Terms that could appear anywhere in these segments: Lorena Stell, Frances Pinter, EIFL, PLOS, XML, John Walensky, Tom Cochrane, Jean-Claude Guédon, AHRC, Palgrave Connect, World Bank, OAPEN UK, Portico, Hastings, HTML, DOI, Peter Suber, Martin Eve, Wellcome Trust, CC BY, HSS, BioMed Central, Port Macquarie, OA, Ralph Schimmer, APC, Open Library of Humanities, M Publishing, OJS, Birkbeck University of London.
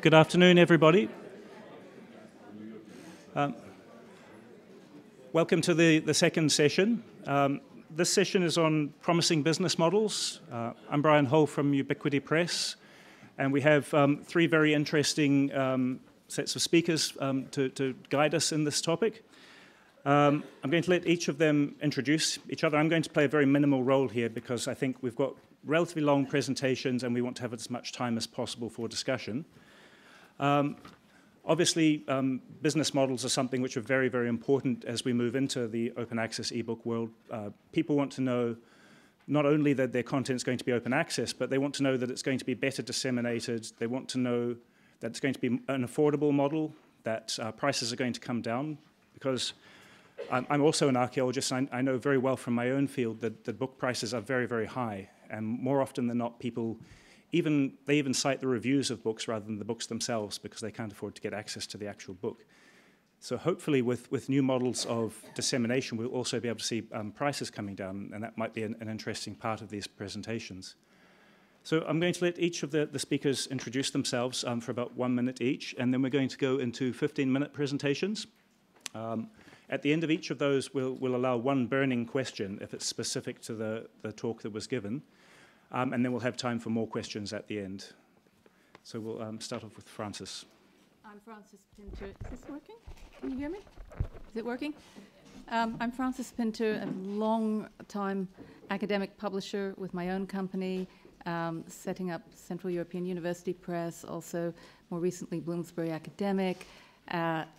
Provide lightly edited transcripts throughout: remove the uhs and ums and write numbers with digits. Good afternoon, everybody. Welcome to the second session. This session is on promising business models. I'm Brian Hole from Ubiquity Press, and we have three very interesting sets of speakers to guide us in this topic. I'm going to let each of them introduce each other. I'm going to play a very minimal role here because I think we've got relatively long presentations and we want to have as much time as possible for discussion. Obviously, business models are something which are very, very important as we move into the open access ebook world. People want to know not only that their content is going to be open access, but they want to know that it's going to be better disseminated. They want to know that it's going to be an affordable model, that prices are going to come down, because I'm also an archaeologist. I know very well from my own field that the book prices are very, very high, and more often than not, people even cite the reviews of books rather than the books themselves because they can't afford to get access to the actual book. So hopefully with new models of dissemination, we'll also be able to see prices coming down, and that might be an interesting part of these presentations. So I'm going to let each of the speakers introduce themselves for about 1 minute each, and then we're going to go into 15-minute presentations. At the end of each of those, we'll allow one burning question if it's specific to the talk that was given. And then we'll have time for more questions at the end. So we'll start off with Frances. I'm Frances Pinter. Is this working? Can you hear me? Is it working? I'm Frances Pinter, a long-time academic publisher with my own company, setting up Central European University Press, also more recently Bloomsbury Academic.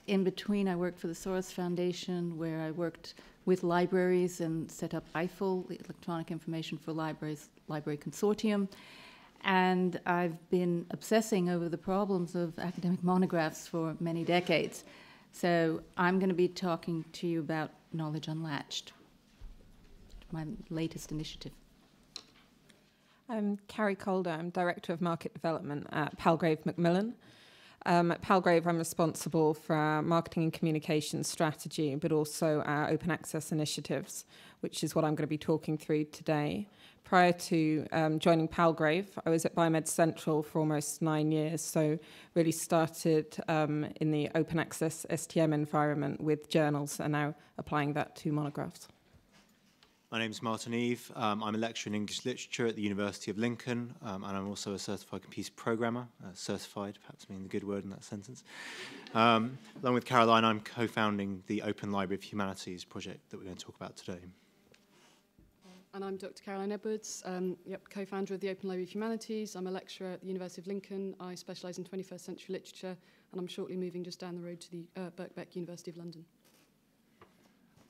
In between, I worked for the Soros Foundation, where I worked with libraries and set up EIFL, the Electronic Information for Libraries Library Consortium. And I've been obsessing over the problems of academic monographs for many decades. So I'm going to be talking to you about Knowledge Unlatched, my latest initiative. I'm Carrie Calder. I'm Director of Market Development at Palgrave Macmillan. At Palgrave, I'm responsible for our marketing and communication strategy, but also our open access initiatives, which is what I'm going to be talking through today. Prior to joining Palgrave, I was at BioMed Central for almost 9 years, so really started in the open access STM environment with journals and now applying that to monographs. My name's Martin Eve. I'm a lecturer in English literature at the University of Lincoln, and I'm also a certified computer programmer, certified perhaps being the good word in that sentence. Along with Caroline, I'm co-founding the Open Library of Humanities project that we're going to talk about today. And I'm Dr. Caroline Edwards, co-founder of the Open Library of Humanities. I'm a lecturer at the University of Lincoln. I specialise in 21st century literature, and I'm shortly moving just down the road to the Birkbeck University of London.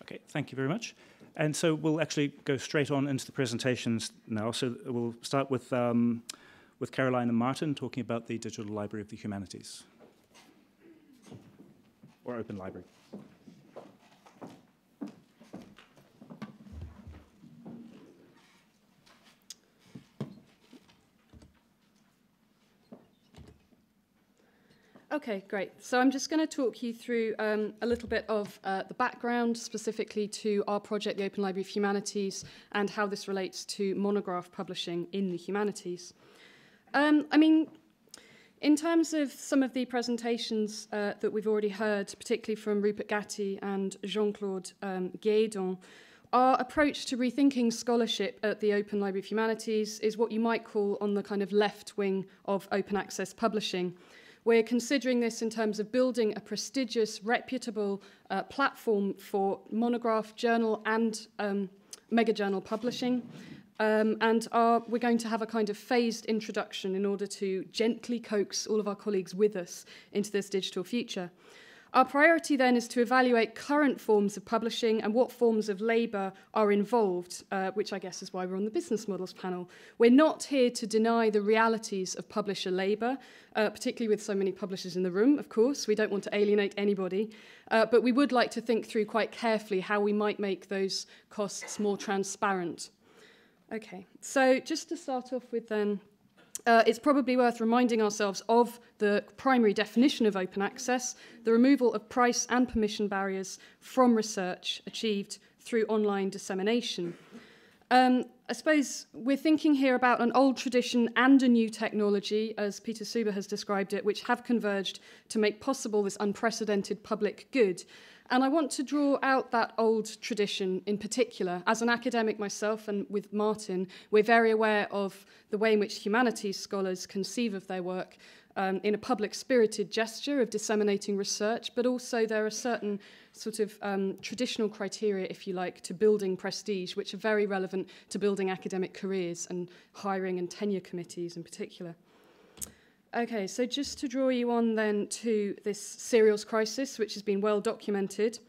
Okay, thank you very much. And so we'll actually go straight on into the presentations now. So we'll start with Caroline and Martin talking about the Digital Library of the Humanities, or Open Library. Okay, great. So I'm just going to talk you through a little bit of the background specifically to our project, the Open Library of Humanities, and how this relates to monograph publishing in the humanities. I mean, in terms of some of the presentations that we've already heard, particularly from Rupert Gatti and Jean-Claude Guédon, our approach to rethinking scholarship at the Open Library of Humanities is what you might call on the kind of left wing of open access publishing. We're considering this in terms of building a prestigious, reputable platform for monograph, journal, and mega journal publishing. We're going to have a kind of phased introduction in order to gently coax all of our colleagues with us into this digital future. Our priority then is to evaluate current forms of publishing and what forms of labour are involved, which I guess is why we're on the business models panel. We're not here to deny the realities of publisher labour, particularly with so many publishers in the room, of course. We don't want to alienate anybody, but we would like to think through quite carefully how we might make those costs more transparent. Okay, so just to start off with then, it's probably worth reminding ourselves of the primary definition of open access, the removal of price and permission barriers from research achieved through online dissemination. I suppose we're thinking here about an old tradition and a new technology, as Peter Suber has described it, which have converged to make possible this unprecedented public good. And I want to draw out that old tradition in particular. As an academic myself, and with Martin, we're very aware of the way in which humanities scholars conceive of their work in a public-spirited gesture of disseminating research, but also there are certain sort of traditional criteria, if you like, to building prestige, which are very relevant to building academic careers and hiring and tenure committees in particular. Okay, so just to draw you on then to this serials crisis, which has been well documented.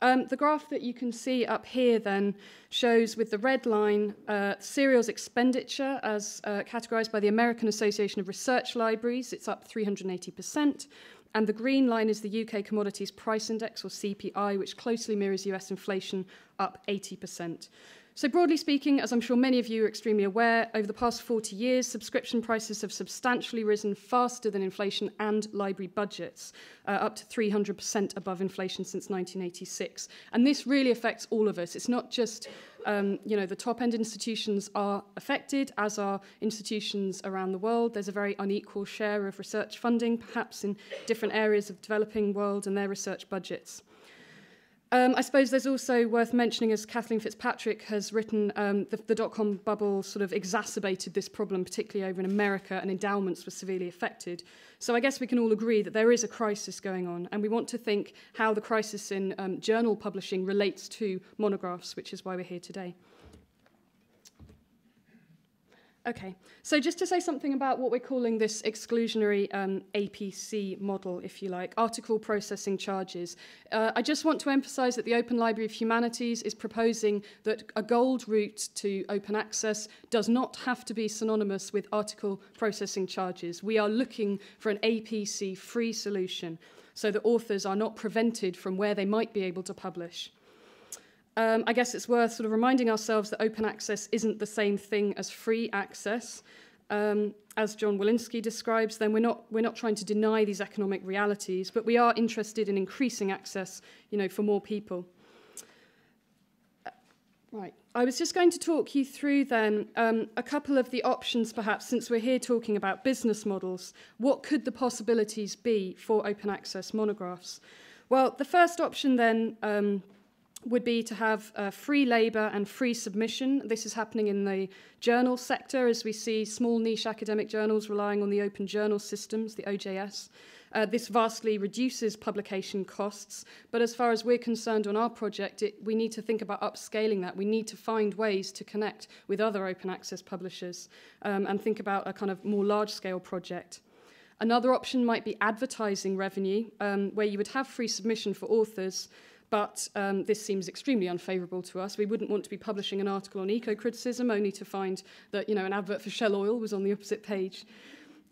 The graph that you can see up here then shows, with the red line, serials expenditure as categorised by the American Association of Research Libraries. It's up 380%. And the green line is the UK Commodities Price Index, or CPI, which closely mirrors US inflation, up 80%. So broadly speaking, as I'm sure many of you are extremely aware, over the past 40 years, subscription prices have substantially risen faster than inflation and library budgets, up to 300% above inflation since 1986. And this really affects all of us. It's not just, you know, the top-end institutions are affected, as are institutions around the world. There's a very unequal share of research funding, perhaps in different areas of the developing world and their research budgets. I suppose there's also worth mentioning, as Kathleen Fitzpatrick has written, the dot-com bubble sort of exacerbated this problem, particularly over in America, and endowments were severely affected. So I guess we can all agree that there is a crisis going on, and we want to think how the crisis in journal publishing relates to monographs, which is why we're here today. Okay, so just to say something about what we're calling this exclusionary APC model, if you like, article processing charges. I just want to emphasise that the Open Library of Humanities is proposing that a gold route to open access does not have to be synonymous with article processing charges. We are looking for an APC-free solution so that authors are not prevented from where they might be able to publish. I guess it's worth sort of reminding ourselves that open access isn't the same thing as free access. As John Walensky describes, then we're not trying to deny these economic realities, but we are interested in increasing access, you know, for more people. Right. I was just going to talk you through then a couple of the options, perhaps, since we're here talking about business models. What could the possibilities be for open access monographs? Well, the first option then would be to have free labour and free submission. This is happening in the journal sector, as we see small niche academic journals relying on the open journal systems, the OJS. This vastly reduces publication costs, but as far as we're concerned on our project, we need to think about upscaling that. We need to find ways to connect with other open access publishers and think about a kind of more large-scale project. Another option might be advertising revenue, where you would have free submission for authors, but this seems extremely unfavourable to us. We wouldn't want to be publishing an article on eco-criticism only to find that, you know, an advert for Shell Oil was on the opposite page.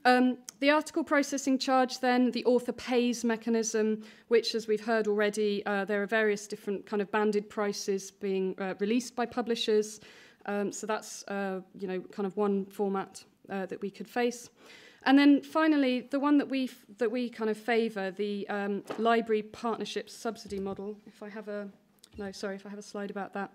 The article processing charge then, the author pays mechanism, which, as we've heard already, there are various different kind of banded prices being released by publishers. So that's, you know, kind of one format that we could face. And then finally, the one that we kind of favour, the library partnership subsidy model. If I have a slide about that.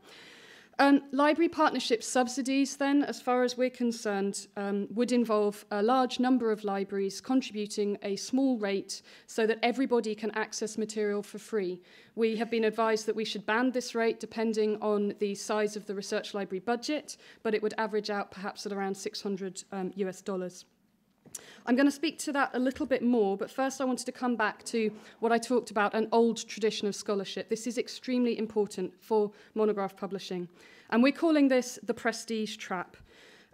Library partnership subsidies, then, as far as we're concerned, would involve a large number of libraries contributing a small rate so that everybody can access material for free. We have been advised that we should band this rate depending on the size of the research library budget, but it would average out perhaps at around $600 US. I'm going to speak to that a little bit more, but first I wanted to come back to what I talked about, an old tradition of scholarship. This is extremely important for monograph publishing, and we're calling this the prestige trap.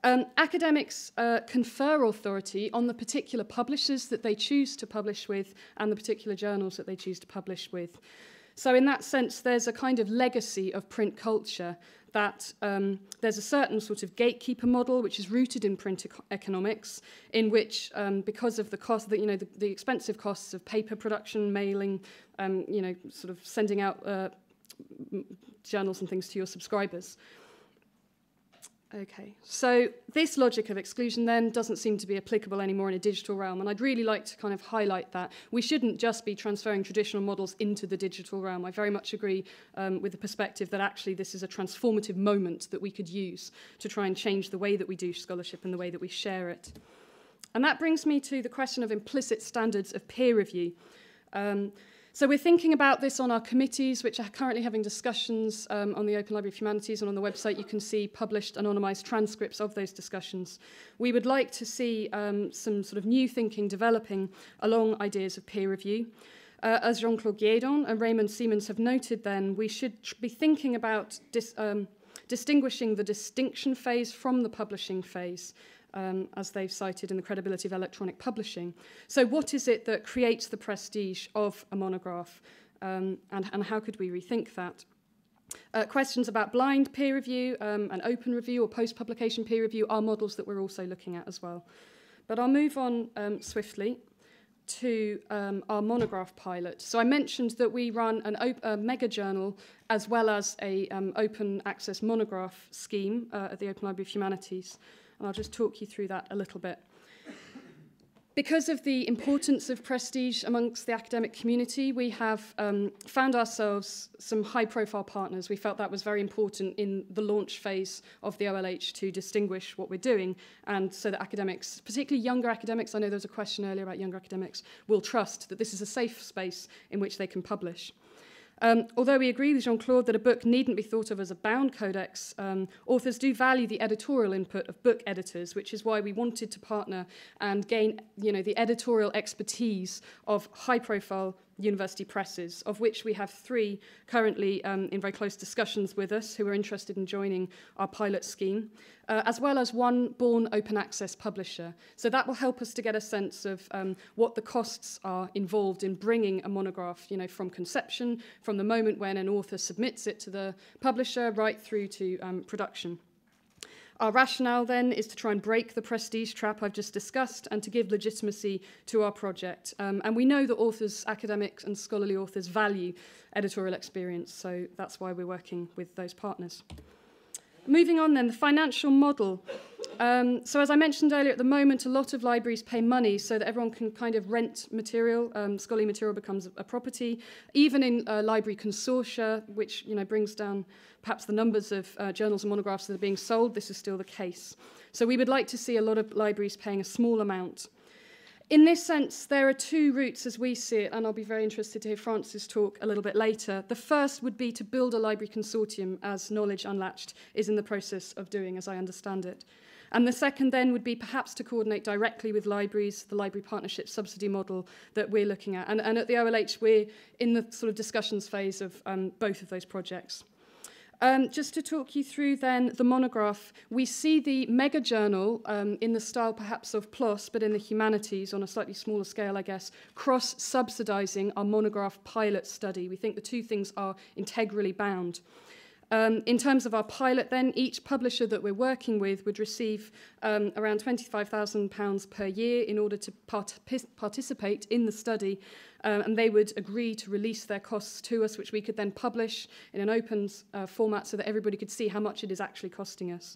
Academics confer authority on the particular publishers that they choose to publish with and the particular journals that they choose to publish with. So in that sense, there's a kind of legacy of print culture that there's a certain sort of gatekeeper model which is rooted in print economics, in which, because of the cost, the expensive costs of paper production, mailing, you know, sort of sending out journals and things to your subscribers. Okay, so this logic of exclusion then doesn't seem to be applicable anymore in a digital realm, and I'd really like to kind of highlight that. We shouldn't just be transferring traditional models into the digital realm. I very much agree with the perspective that actually this is a transformative moment that we could use to try and change the way that we do scholarship and the way that we share it. And that brings me to the question of implicit standards of peer review. So we're thinking about this on our committees, which are currently having discussions on the Open Library of Humanities, and on the website you can see published anonymised transcripts of those discussions. We would like to see some sort of new thinking developing along ideas of peer review. As Jean-Claude Guédon and Raymond Siemens have noted then, we should be thinking about distinguishing the distinction phase from the publishing phase. As they've cited in The Credibility of Electronic Publishing. So what is it that creates the prestige of a monograph, and how could we rethink that? Questions about blind peer review and open review or post-publication peer review are models that we're also looking at as well. But I'll move on swiftly to our monograph pilot. So I mentioned that we run a mega journal as well as an open access monograph scheme at the Open Library of Humanities. And I'll just talk you through that a little bit. Because of the importance of prestige amongst the academic community, we have found ourselves some high-profile partners. We felt that was very important in the launch phase of the OLH to distinguish what we're doing, and so that academics, particularly younger academics, I know there was a question earlier about younger academics, will trust that this is a safe space in which they can publish. Although we agree with Jean-Claude that a book needn't be thought of as a bound codex, authors do value the editorial input of book editors, which is why we wanted to partner and gain, the editorial expertise of high-profile university presses, of which we have three currently in very close discussions with us who are interested in joining our pilot scheme, as well as one born open access publisher. So that will help us to get a sense of what the costs are involved in bringing a monograph, from conception, from the moment when an author submits it to the publisher, right through to production. Our rationale then is to try and break the prestige trap I've just discussed and to give legitimacy to our project. And we know that authors, academics and scholarly authors value editorial experience, so that's why we're working with those partners. Moving on then, the financial model. So as I mentioned earlier, at the moment a lot of libraries pay money so that everyone can kind of rent material. Scholarly material becomes a property. Even in library consortia, which brings down perhaps the numbers of journals and monographs that are being sold, this is still the case. So we would like to see a lot of libraries paying a small amount. In this sense, there are two routes as we see it, and I'll be very interested to hear Frances talk a little bit later. The first would be to build a library consortium, as Knowledge Unlatched is in the process of doing, as I understand it. And the second then would be perhaps to coordinate directly with libraries, the library partnership subsidy model that we're looking at. And at the OLH, we're in the sort of discussions phase of both of those projects. Just to talk you through then the monograph, we see the mega journal in the style perhaps of PLOS, but in the humanities on a slightly smaller scale, I guess, cross-subsidising our monograph pilot study. We think the two things are integrally bound. In terms of our pilot then, each publisher that we're working with would receive around £25,000 per year in order to participate in the study. And they would agree to release their costs to us, which we could then publish in an open format so that everybody could see how much it is actually costing us.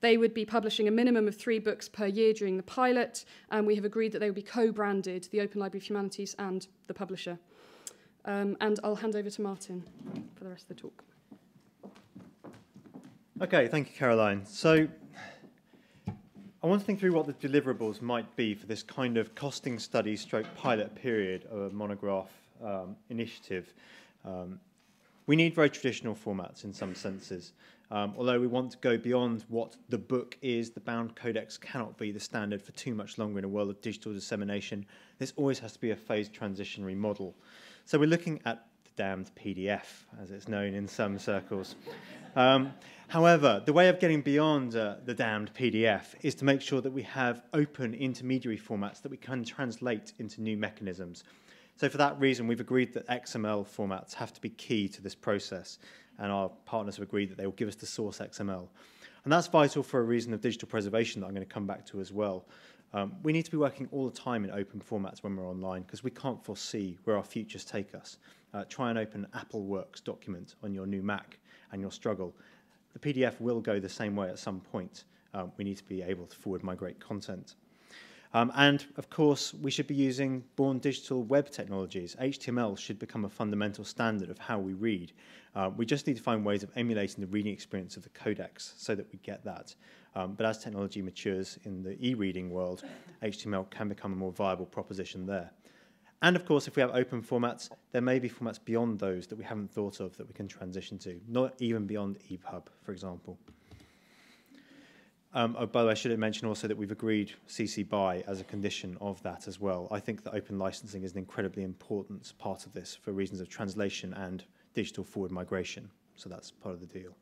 They would be publishing a minimum of 3 books per year during the pilot, and we have agreed that they would be co-branded, the Open Library of Humanities and the publisher. And I'll hand over to Martin for the rest of the talk. Okay, thank you, Caroline. So I want to think through what the deliverables might be for this kind of costing study stroke pilot period of a monograph initiative. We need very traditional formats in some senses, although we want to go beyond what the book is. The bound codex cannot be the standard for too much longer in a world of digital dissemination. This always has to be a phased transitionary model. So we're looking at the damned PDF, as it's known in some circles. However, the way of getting beyond the damned PDF is to make sure that we have open intermediary formats that we can translate into new mechanisms. So for that reason, we've agreed that XML formats have to be key to this process, and our partners have agreed that they will give us the source XML. And that's vital for a reason of digital preservation that I'm going to come back to as well. We need to be working all the time in open formats when we're online because we can't foresee where our futures take us. Try and open AppleWorks document on your new Mac and you'll struggle. The PDF will go the same way at some point. We need to be able to forward migrate content. And of course, we should be using born digital web technologies. HTML should become a fundamental standard of how we read. We just need to find ways of emulating the reading experience of the codex so that we get that. But as technology matures in the e-reading world, HTML can become a more viable proposition there. And of course, if we have open formats, there may be formats beyond those that we haven't thought of that we can transition to, not even beyond EPUB, for example. Oh, by the way, I should have mentioned also that we've agreed CC BY as a condition of that as well. I think that open licensing is an incredibly important part of this for reasons of translation and digital forward migration. So that's part of the deal.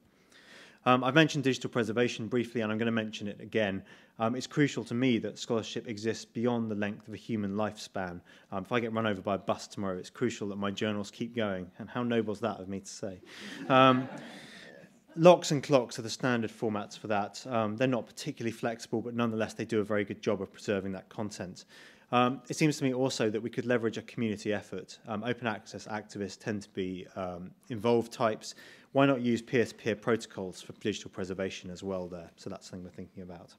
I've mentioned digital preservation briefly, and I'm going to mention it again. It's crucial to me that scholarship exists beyond the length of a human lifespan. If I get run over by a bus tomorrow, it's crucial that my journals keep going. And how noble is that of me to say? Locks and clocks are the standard formats for that. They're not particularly flexible, but nonetheless they do a very good job of preserving that content. It seems to me also that we could leverage a community effort. Open access activists tend to be involved types. Why not use peer-to-peer protocols for digital preservation as well there? So that's something we're thinking about.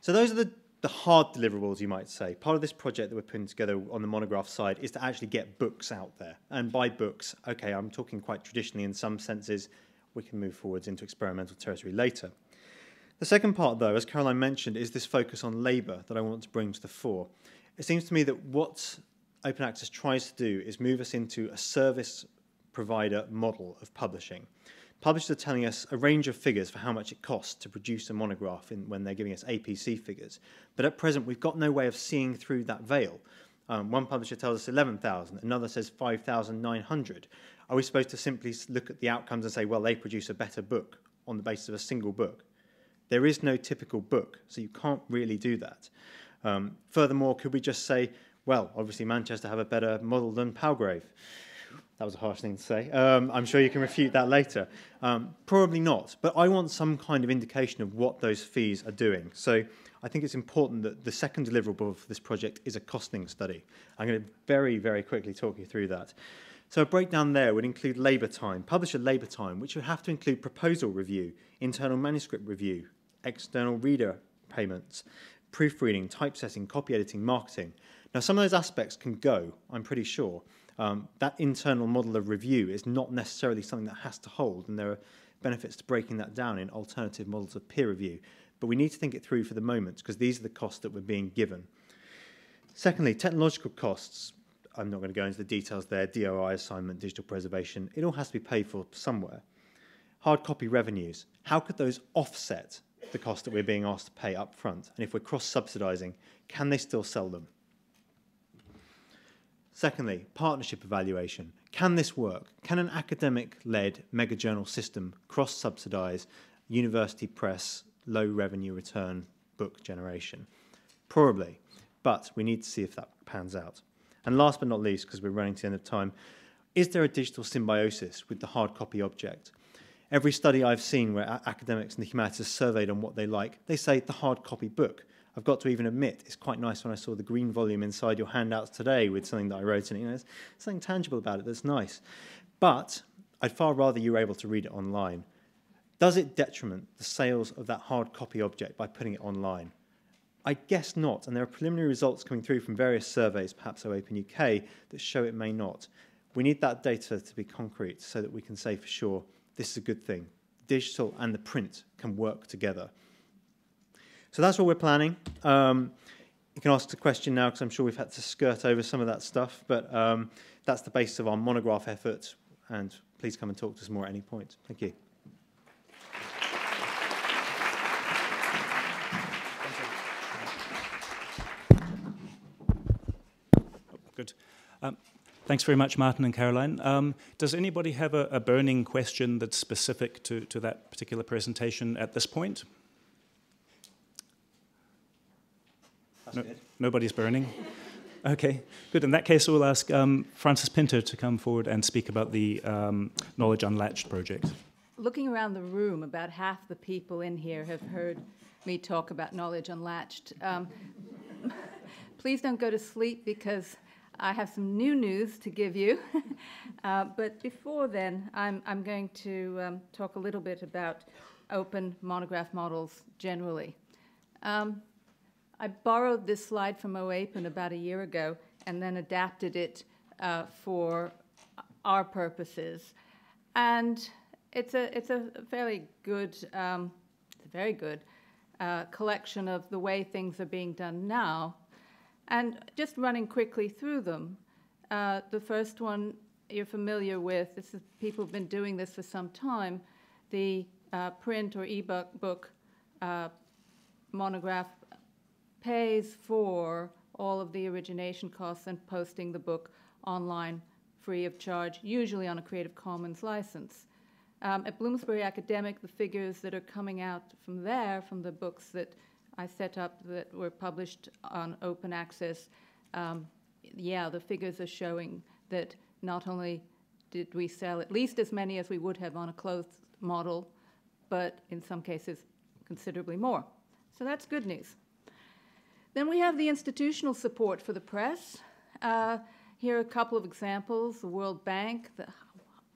So those are the hard deliverables, you might say. Part of this project that we're putting together on the monograph side is to actually get books out there. And by books, okay, I'm talking quite traditionally in some senses. We can move forwards into experimental territory later. The second part, though, as Caroline mentioned, is this focus on labour that I want to bring to the fore. It seems to me that what open access tries to do is move us into a service provider model of publishing. Publishers are telling us a range of figures for how much it costs to produce a monograph when they're giving us APC figures. But at present, we've got no way of seeing through that veil. One publisher tells us 11,000, another says 5,900. Are we supposed to simply look at the outcomes and say, well, they produce a better book on the basis of a single book? There is no typical book, so you can't really do that. Furthermore, could we just say, well, obviously Manchester have a better model than Palgrave? That was a harsh thing to say. I'm sure you can refute that later. Probably not, but I want some kind of indication of what those fees are doing. So I think it's important that the second deliverable of this project is a costing study. I'm going to very, very quickly talk you through that. So a breakdown there would include labour time, publisher labour time, which would have to include proposal review, internal manuscript review, external reader payments, proofreading, typesetting, copy editing, marketing. Now, some of those aspects can go, I'm pretty sure. That internal model of review is not necessarily something that has to hold, and there are benefits to breaking that down in alternative models of peer review. But we need to think it through for the moment, because these are the costs that we're being given. Secondly, technological costs. I'm not going to go into the details there, DOI assignment, digital preservation. It all has to be paid for somewhere. Hard copy revenues. How could those offset the cost that we're being asked to pay up front? And if we're cross-subsidising, can they still sell them? Secondly, partnership evaluation. Can this work? Can an academic-led mega-journal system cross-subsidise university press, low-revenue return book generation? Probably, but we need to see if that pans out. And last but not least, because we're running to the end of time, is there a digital symbiosis with the hard copy object? Every study I've seen where academics and the humanities are surveyed on what they like, they say the hard copy book. I've got to even admit, it's quite nice when I saw the green volume inside your handouts today with something that I wrote in it. You know, there's something tangible about it that's nice. But I'd far rather you were able to read it online. Does it detriment the sales of that hard copy object by putting it online? I guess not, and there are preliminary results coming through from various surveys, perhaps OAPEN UK, that show it may not. We need that data to be concrete so that we can say for sure this is a good thing. Digital and the print can work together. So that's what we're planning. You can ask the question now, because I'm sure we've had to skirt over some of that stuff, but that's the basis of our monograph effort, and please come and talk to us more at any point. Thank you. Oh, good. Thanks very much, Martin and Caroline. Does anybody have a burning question that's specific to that particular presentation at this point? No, nobody's burning. Okay, good. In that case, we'll ask Frances Pinter to come forward and speak about the Knowledge Unlatched project. Looking around the room, about half the people in here have heard me talk about Knowledge Unlatched. Please don't go to sleep, because I have some new news to give you. But before then, I'm going to talk a little bit about open monograph models generally. I borrowed this slide from OAPEN about a year ago and then adapted it for our purposes. And it's a fairly good, it's a very good collection of the way things are being done now. And just running quickly through them, the first one you're familiar with, this is people have been doing this for some time, the print or e-book monograph pays for all of the origination costs and posting the book online free of charge, usually on a Creative Commons license. At Bloomsbury Academic, the figures that are coming out from there, from the books that I set up that were published on open access, yeah, the figures are showing that not only did we sell at least as many as we would have on a closed model, but in some cases considerably more. So that's good news. Then we have the institutional support for the press. Here are a couple of examples. The World Bank,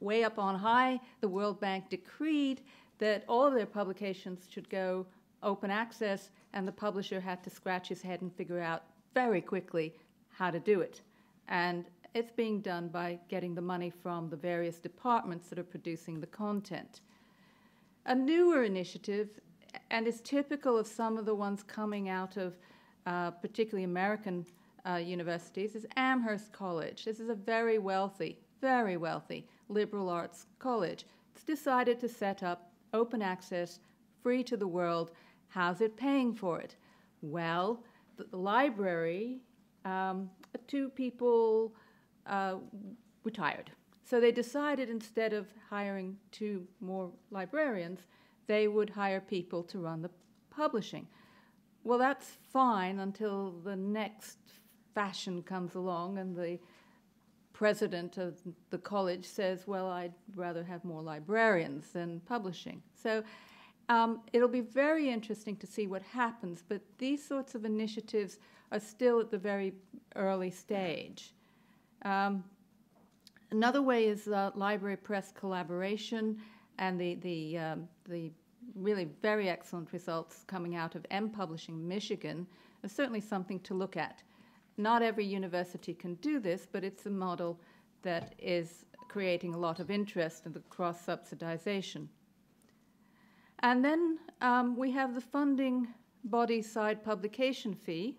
way up on high, the World Bank decreed that all of their publications should go open access, and the publisher had to scratch his head and figure out very quickly how to do it. And it's being done by getting the money from the various departments that are producing the content. A newer initiative, and is typical of some of the ones coming out of particularly American universities, is Amherst College. This is a very wealthy liberal arts college. It's decided to set up open access, free to the world. How's it paying for it? Well, the library, two people retired. So they decided instead of hiring two more librarians, they would hire people to run the publishing. Well, that's fine until the next fashion comes along and the president of the college says, well, I'd rather have more librarians than publishing. So it'll be very interesting to see what happens, but these sorts of initiatives are still at the very early stage. Another way is library-press collaboration and the really very excellent results coming out of M Publishing, Michigan, is certainly something to look at. Not every university can do this, but it's a model that is creating a lot of interest in the cross-subsidization. And then we have the funding body side publication fee,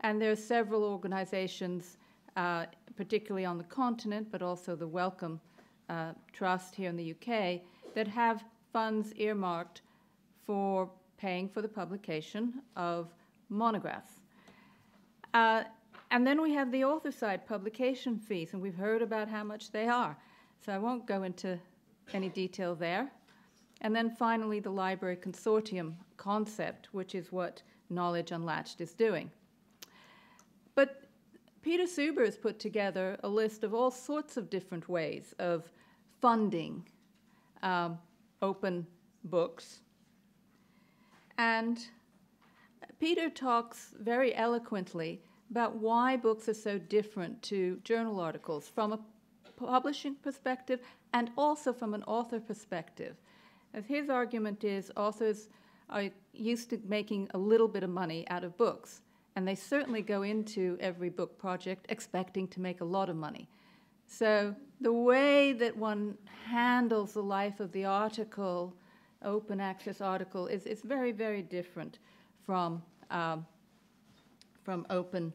and there are several organizations, particularly on the continent, but also the Wellcome Trust here in the UK, that have funds earmarked for paying for the publication of monographs. And then we have the author side publication fees, and we've heard about how much they are. So I won't go into any detail there. And then finally, the library consortium concept, which is what Knowledge Unlatched is doing. But Peter Suber has put together a list of all sorts of different ways of funding open books. And Peter talks very eloquently about why books are so different to journal articles from a publishing perspective and also from an author perspective. As his argument is, authors are used to making a little bit of money out of books, and they certainly go into every book project expecting to make a lot of money. So the way that one handles the life of the article, open access article, is very, very different from open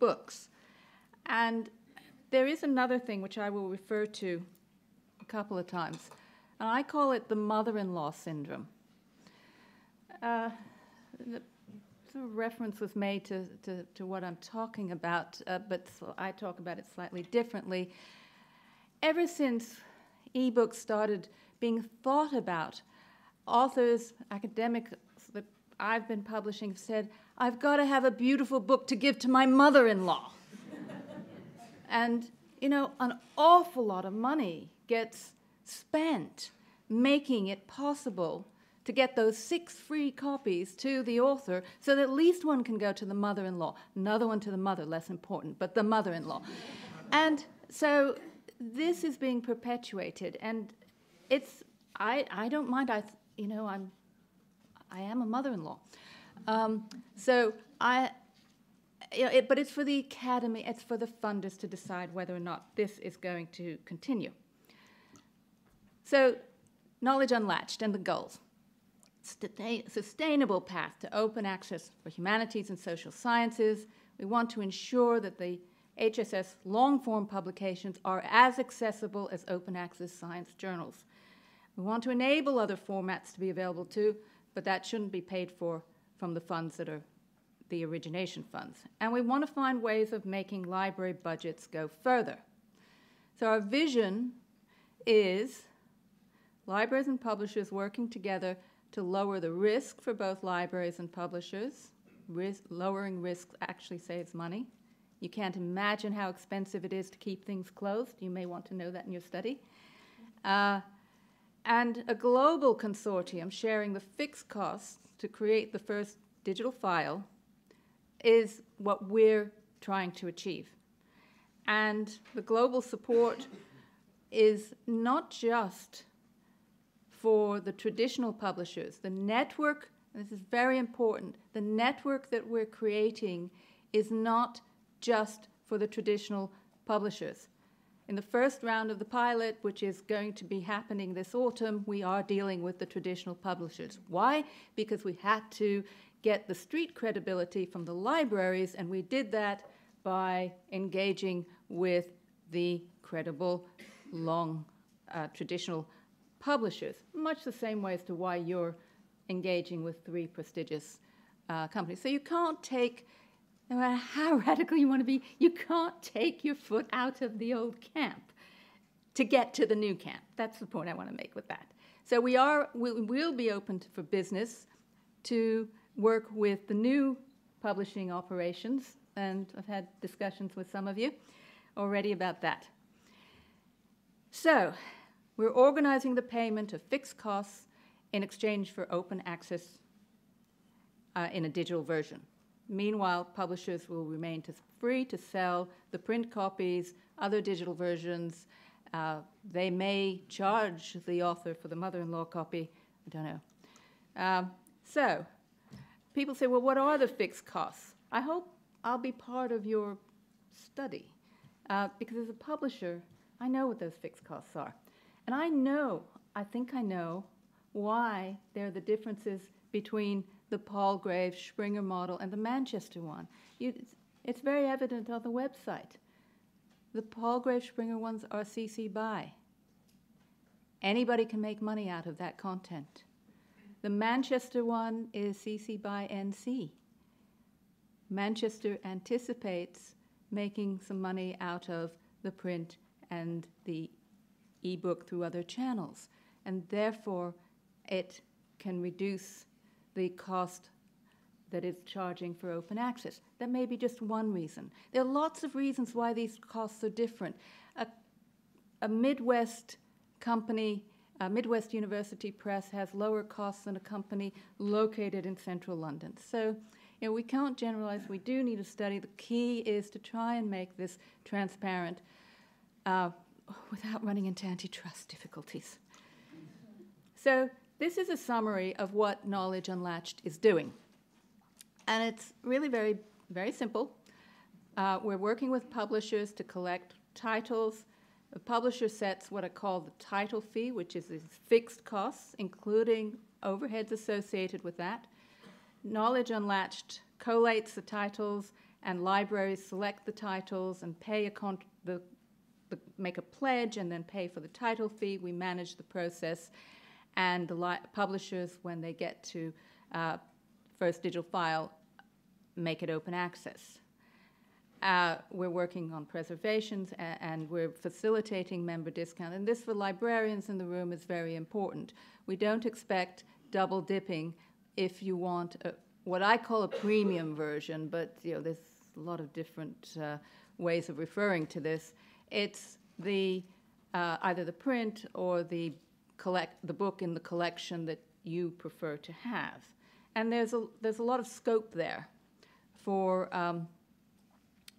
books. And there is another thing which I will refer to a couple of times, and I call it the mother-in-law syndrome. The sort of reference was made to what I'm talking about, but I talk about it slightly differently. Ever since ebooks started being thought about, authors, academics that I've been publishing have said, I've got to have a beautiful book to give to my mother-in-law. And, you know, an awful lot of money gets spent making it possible to get those 6 free copies to the author so that at least one can go to the mother-in-law, another one to the mother, less important, but the mother-in-law. And so this is being perpetuated, and it's, I don't mind, you know, I am a mother-in-law. You know, but it's for the academy, it's for the funders to decide whether or not this is going to continue. So Knowledge Unlatched and the goals. Sustainable path to open access for humanities and social sciences. We want to ensure that the HSS long-form publications are as accessible as open access science journals. We want to enable other formats to be available too, but that shouldn't be paid for from the funds that are the origination funds. And we want to find ways of making library budgets go further. So our vision is libraries and publishers working together to lower the risk for both libraries and publishers. Lowering risks actually saves money. You can't imagine how expensive it is to keep things closed. You may want to know that in your study. And a global consortium sharing the fixed costs to create the first digital file is what we're trying to achieve. And the global support is not just for the traditional publishers. The network, and this is very important, the network that we're creating is not just for the traditional publishers. In the first round of the pilot, which is going to be happening this autumn, we are dealing with the traditional publishers. Why? Because we had to get the street credibility from the libraries, and we did that by engaging with the credible, long, traditional publishers, much the same way as to why you're engaging with 3 prestigious companies. So you can't take, no matter how radical you want to be, you can't take your foot out of the old camp to get to the new camp. That's the point I want to make with that. So we will be open for business to work with the new publishing operations, and I've had discussions with some of you already about that. So we're organizing the payment of fixed costs in exchange for open access in a digital version. Meanwhile, publishers will remain free to sell the print copies, other digital versions. They may charge the author for the mother-in-law copy. I don't know. So people say, well, what are the fixed costs? I hope I'll be part of your study, because as a publisher, I know what those fixed costs are. And I know, I think I know, why there are the differences between the Palgrave Springer model and the Manchester one. It's very evident on the website. The Palgrave Springer ones are CC BY. Anybody can make money out of that content. The Manchester one is CC BY NC. Manchester anticipates making some money out of the print and the ebook through other channels, and therefore it can reduce the cost that it's charging for open access. That may be just one reason. There are lots of reasons why these costs are different. A Midwest company, Midwest University Press, has lower costs than a company located in central London. So, you know, we can't generalize. We do need a study. The key is to try and make this transparent without running into antitrust difficulties. So this is a summary of what Knowledge Unlatched is doing. And it's really very, very simple. We're working with publishers to collect titles. The publisher sets what are called the title fee, which is its fixed costs, including overheads associated with that. Knowledge Unlatched collates the titles, and libraries select the titles and pay make a pledge and then pay for the title fee. We manage the process, and the publishers, when they get to first digital file, make it open access. We're working on preservations, and we're facilitating member discount. And this, for librarians in the room, is very important. We don't expect double dipping if you want what I call a premium version, but you know, there's a lot of different ways of referring to this. It's the, either the print or the book in the collection that you prefer to have. And there's a lot of scope there for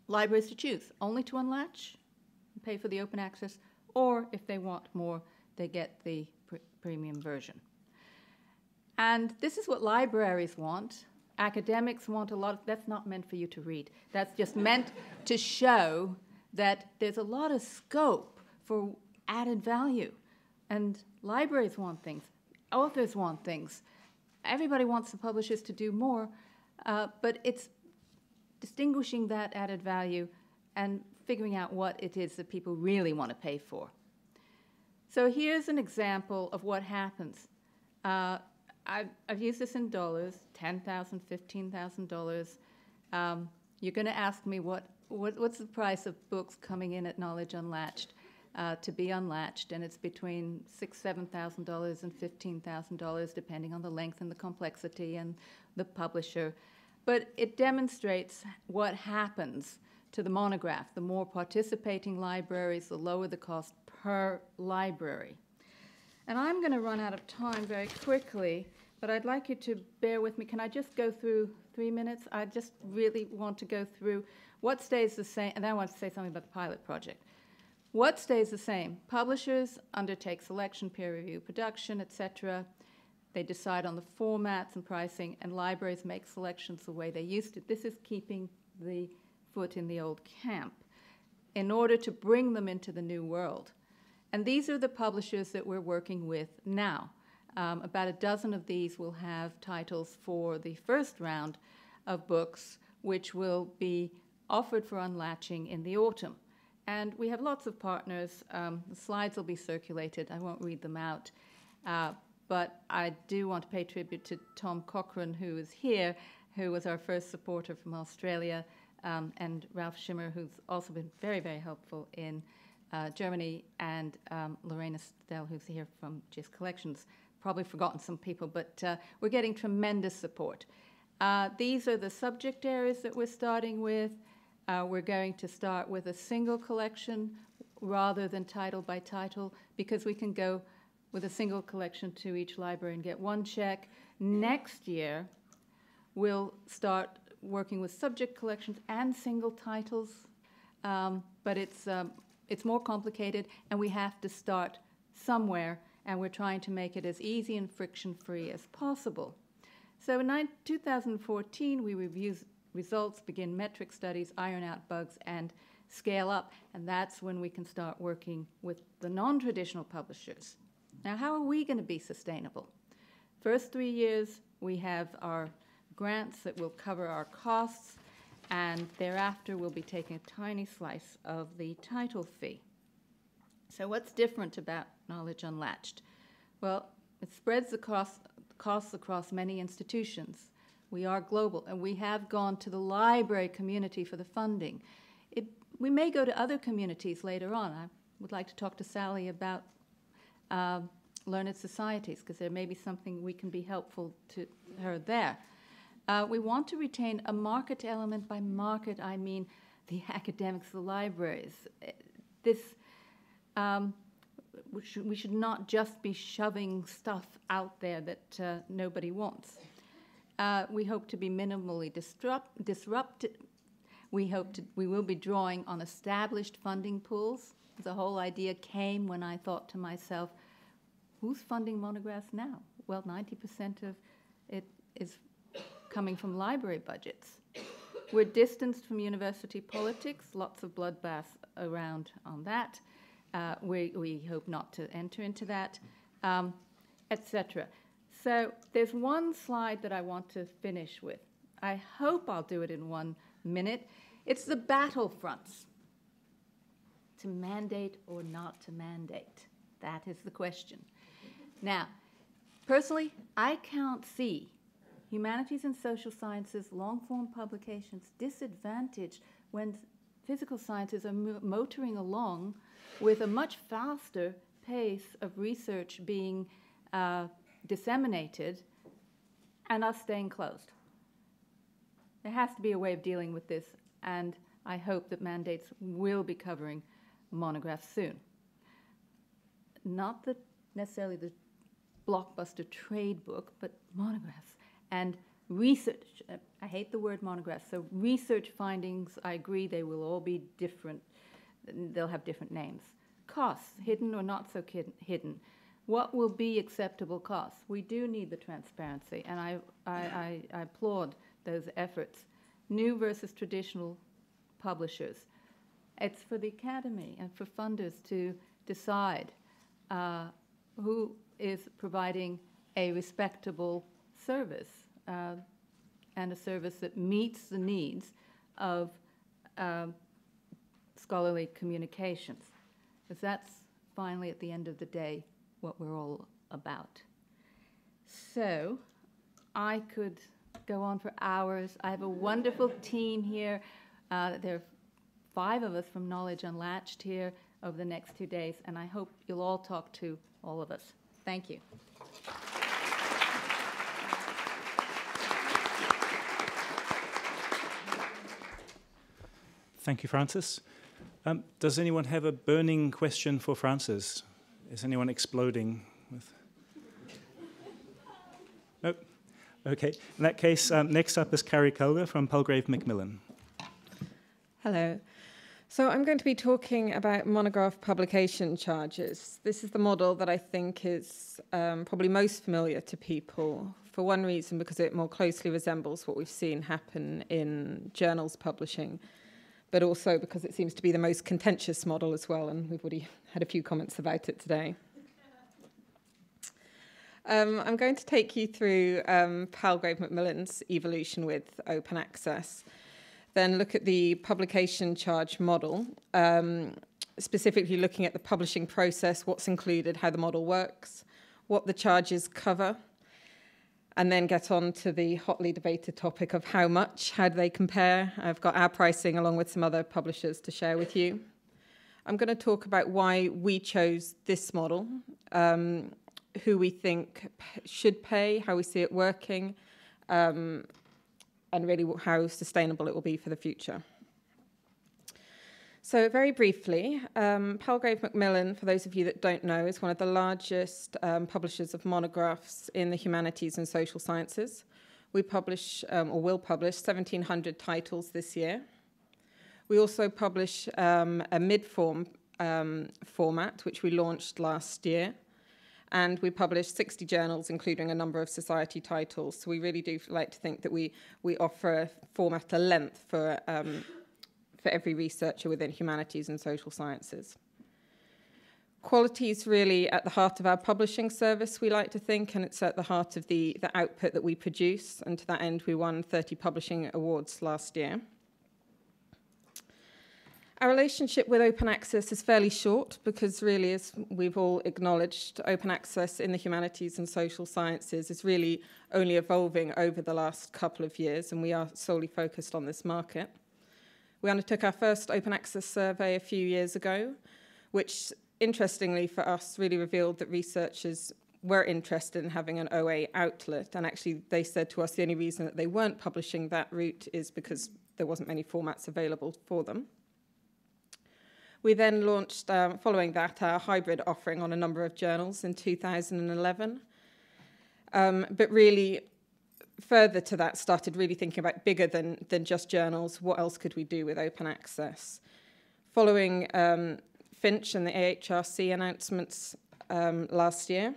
libraries to choose, only to unlatch, pay for the open access, or if they want more, they get the premium version. And this is what libraries want. Academics want a lot of, that's not meant for you to read. That's just meant to show that there's a lot of scope for added value. And libraries want things. Authors want things. Everybody wants the publishers to do more, but it's distinguishing that added value and figuring out what it is that people really want to pay for. So here's an example of what happens. I've used this in dollars, $10,000, $15,000. You're going to ask me what's the price of books coming in at Knowledge Unlatched to be unlatched, and it's between $6,000, $7,000 and $15,000, depending on the length and the complexity and the publisher. But it demonstrates what happens to the monograph. The more participating libraries, the lower the cost per library. And I'm going to run out of time very quickly, but I'd like you to bear with me. Can I just go through 3 minutes? I just really want to go through what stays the same, and then I want to say something about the pilot project. What stays the same? Publishers undertake selection, peer review, production, etc. They decide on the formats and pricing, and libraries make selections the way they used to. This is keeping the foot in the old camp in order to bring them into the new world. And these are the publishers that we're working with now. About a dozen of these will have titles for the first round of books, which will be offered for unlatching in the autumn. And we have lots of partners. The slides will be circulated. I won't read them out. But I do want to pay tribute to Tom Cochrane, who is here, who was our first supporter from Australia, and Ralph Schimmer, who's also been very, very helpful in Germany, and Lorena Stell, who's here from JISC Collections. Probably forgotten some people, but we're getting tremendous support. These are the subject areas that we're starting with. We're going to start with a single collection rather than title by title, because we can go with a single collection to each library and get one check. Next year, we'll start working with subject collections and single titles, but it's more complicated, and we have to start somewhere, and we're trying to make it as easy and friction-free as possible. So in 2014, we review results, begin metric studies, iron out bugs, and scale up, and that's when we can start working with the non-traditional publishers. Now, how are we going to be sustainable? First 3 years, we have our grants that will cover our costs, and thereafter we'll be taking a tiny slice of the title fee. So what's different about Knowledge Unlatched? Well, it spreads the costs across many institutions. We are global, and we have gone to the library community for the funding. We may go to other communities later on. I would like to talk to Sally about learned societies, because there may be something we can be helpful to her there. We want to retain a market element. By market, I mean the academics, the libraries. We should not just be shoving stuff out there that nobody wants. We hope to be minimally disrupted. We will be drawing on established funding pools. The whole idea came when I thought to myself, who's funding monographs now? Well, 90% of it is coming from library budgets. We're distanced from university politics, lots of bloodbaths around on that. We hope not to enter into that, etc. So there's one slide that I want to finish with. I hope I'll do it in 1 minute. It's the battlefronts. To mandate or not to mandate? That is the question. Now, personally, I can't see humanities and social sciences, long-form publications, disadvantaged when physical sciences are motoring along with a much faster pace of research being disseminated and us staying closed. There has to be a way of dealing with this, and I hope that mandates will be covering monographs soon. Not necessarily the blockbuster trade book, but monographs and research. I hate the word monographs. So research findings, I agree, they will all be different. They'll have different names. Costs, hidden or not so hidden. What will be acceptable costs? We do need the transparency, and I applaud those efforts. New versus traditional publishers. It's for the academy and for funders to decide who is providing a respectable service and a service that meets the needs of scholarly communications. Because that's finally, at the end of the day, what we're all about. So I could go on for hours. I have a wonderful team here. There are 5 of us from Knowledge Unlatched here over the next 2 days, and I hope you'll all talk to all of us. Thank you. Thank you, Frances. Does anyone have a burning question for Frances? Is anyone exploding with? Nope. Okay. In that case, next up is Carrie Calder from Palgrave Macmillan. Hello. So I'm going to be talking about monograph publication charges. This is the model that I think is probably most familiar to people, for one reason, because it more closely resembles what we've seen happen in journals publishing, but also because it seems to be the most contentious model as well, and we've already had a few comments about it today. I'm going to take you through Palgrave Macmillan's evolution with open access, then look at the publication charge model, specifically looking at the publishing process, what's included, how the model works, what the charges cover, and then get on to the hotly debated topic of how much, how do they compare. I've got our pricing along with some other publishers to share with you. I'm going to talk about why we chose this model, who we think should pay, how we see it working, and really how sustainable it will be for the future. So very briefly, Palgrave Macmillan, for those of you that don't know, is one of the largest publishers of monographs in the humanities and social sciences. We publish, or will publish, 1,700 titles this year. We also publish a mid-form format, which we launched last year. And we publish 60 journals, including a number of society titles. So we really do like to think that we offer a format, a length for every researcher within humanities and social sciences. Quality is really at the heart of our publishing service, we like to think, and it's at the heart of the output that we produce, and to that end we won 30 publishing awards last year. Our relationship with open access is fairly short because really, as we've all acknowledged, open access in the humanities and social sciences is really only evolving over the last couple of years, and we are solely focused on this market. We undertook our first open access survey a few years ago, which, interestingly for us, really revealed that researchers were interested in having an OA outlet. And actually, they said to us the only reason that they weren't publishing that route is because there wasn't many formats available for them. We then launched, following that, our hybrid offering on a number of journals in 2011. But really, further to that, started really thinking about bigger than just journals. What else could we do with open access? Following Finch and the AHRC announcements last year,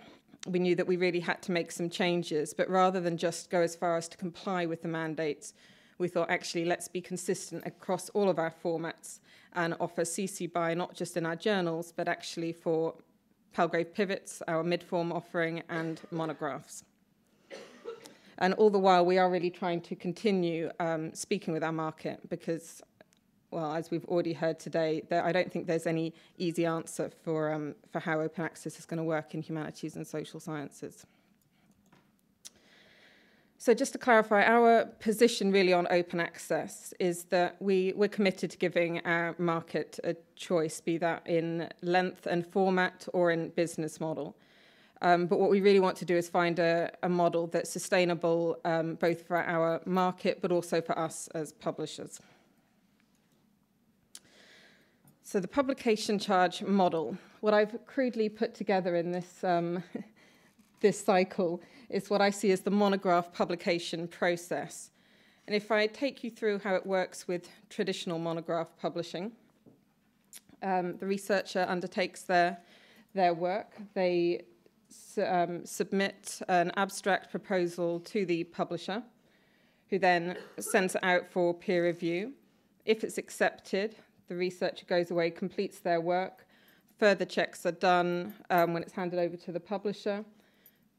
we knew that we really had to make some changes. But rather than just go as far as to comply with the mandates, we thought, actually, let's be consistent across all of our formats and offer CC BY not just in our journals, but actually for Palgrave Pivots, our mid-form offering, and monographs. And all the while, we are really trying to continue speaking with our market because, well, as we've already heard today, I don't think there's any easy answer for how open access is going to work in humanities and social sciences. So just to clarify, our position really on open access is that we're committed to giving our market a choice, be that in length and format or in business model. But what we really want to do is find a model that's sustainable both for our market but also for us as publishers. So the publication charge model, what I've crudely put together in this this cycle is what I see as the monograph publication process. And if I take you through how it works with traditional monograph publishing, the researcher undertakes their work. They submit an abstract proposal to the publisher, who then sends it out for peer review. If it's accepted, the researcher goes away, completes their work. Further checks are done when it's handed over to the publisher.